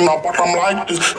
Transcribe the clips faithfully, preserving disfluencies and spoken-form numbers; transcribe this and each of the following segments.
in my back, I'm like this.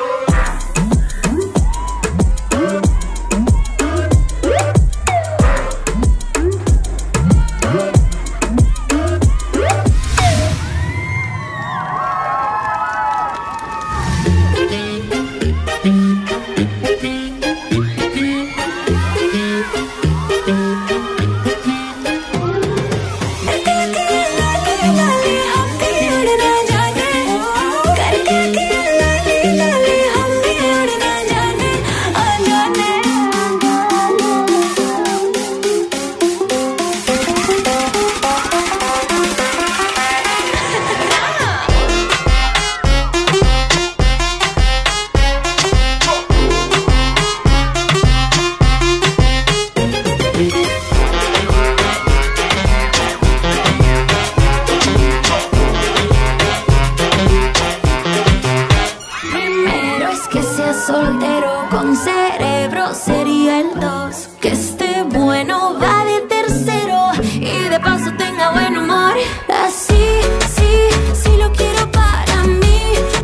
Soltero con cerebro sería el dos. Que esté bueno va de tercero y de paso tenga buen humor. Así, sí, sí lo quiero para mí,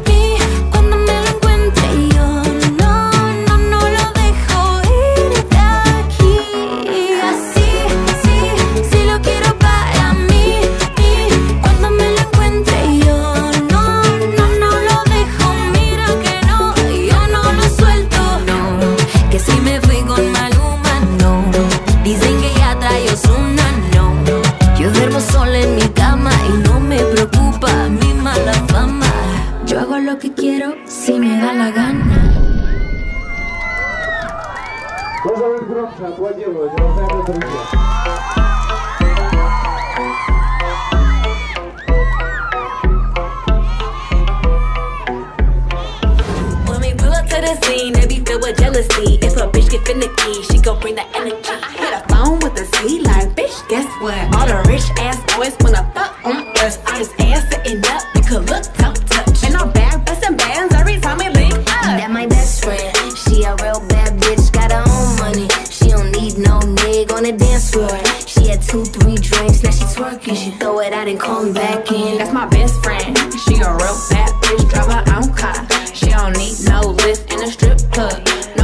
mí. Cuando me lo encuentre yo no, no, no lo dejo ir de aquí. Así, sí, sí lo quiero para mí, mí. Cuando me lo encuentre yo no, no, no lo dejo. Mira que no, que si me fui con Maluma, no. Dicen que ya trae Ozuna, no. Yo duermo sola en mi cama y no me preocupa mi mala fama. Yo hago lo que quiero si me da la gana. When we pull up to the scene, they be filled with jealousy. Get finicky, she gon' bring the energy. I hit a phone with a Z like, bitch, guess what? All the rich ass boys wanna fuck on us. I just ass sitting up, you could look, don't touch. And I'm back, bustin' bands every time I link up. That my best friend, she a real bad bitch, got her own money. She don't need no nigga on the dance floor. She had two, three drinks, now she twerking. She throw it out and come back in. That's my best friend, she a real bad bitch, drive her own car. She don't need no lift in a strip club.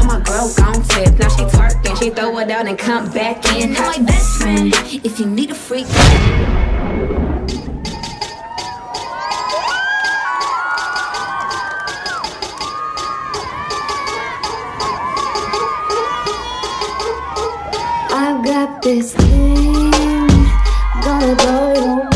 My girl gone tip, now she twerking. She throw it out and come back in. Now my best friend, if you need a freak. I've got this thing, gonna blow you.